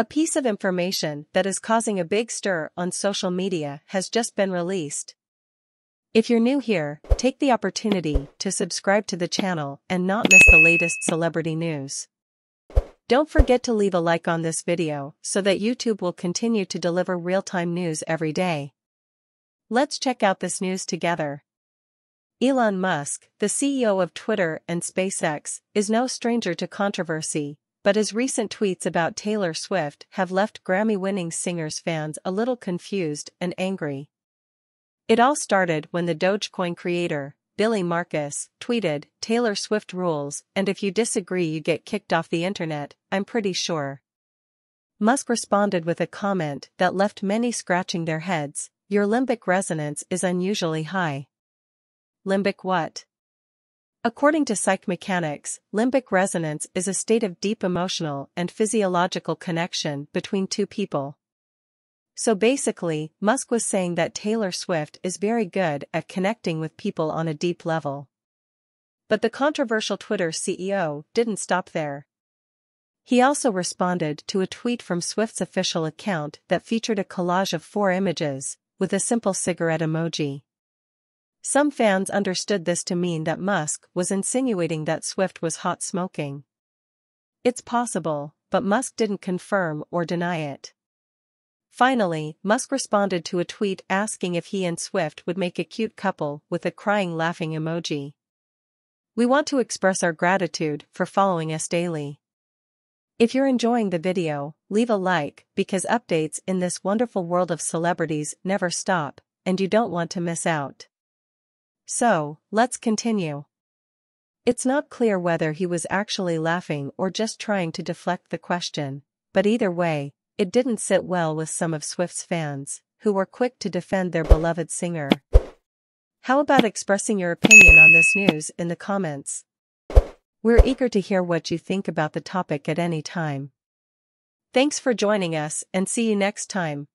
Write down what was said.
A piece of information that is causing a big stir on social media has just been released. If you're new here, take the opportunity to subscribe to the channel and not miss the latest celebrity news. Don't forget to leave a like on this video so that YouTube will continue to deliver real-time news every day. Let's check out this news together. Elon Musk, the CEO of Twitter and SpaceX, is no stranger to controversy, but his recent tweets about Taylor Swift have left Grammy-winning singer's fans a little confused and angry. It all started when the Dogecoin creator, Billy Markus, tweeted, "Taylor Swift rules, and if you disagree you get kicked off the internet, I'm pretty sure." Musk responded with a comment that left many scratching their heads, "Your limbic resonance is unusually high." Limbic what? According to Psych Mechanics, limbic resonance is a state of deep emotional and physiological connection between two people. So basically, Musk was saying that Taylor Swift is very good at connecting with people on a deep level. But the controversial Twitter CEO didn't stop there. He also responded to a tweet from Swift's official account that featured a collage of four images, with a simple cigarette emoji. Some fans understood this to mean that Musk was insinuating that Swift was hot smoking. It's possible, but Musk didn't confirm or deny it. Finally, Musk responded to a tweet asking if he and Swift would make a cute couple with a crying laughing emoji. "We want to express our gratitude for following us daily. If you're enjoying the video, leave a like because updates in this wonderful world of celebrities never stop, and you don't want to miss out." So, let's continue. It's not clear whether he was actually laughing or just trying to deflect the question, but either way, it didn't sit well with some of Swift's fans, who were quick to defend their beloved singer. How about expressing your opinion on this news in the comments? We're eager to hear what you think about the topic at any time. Thanks for joining us and see you next time.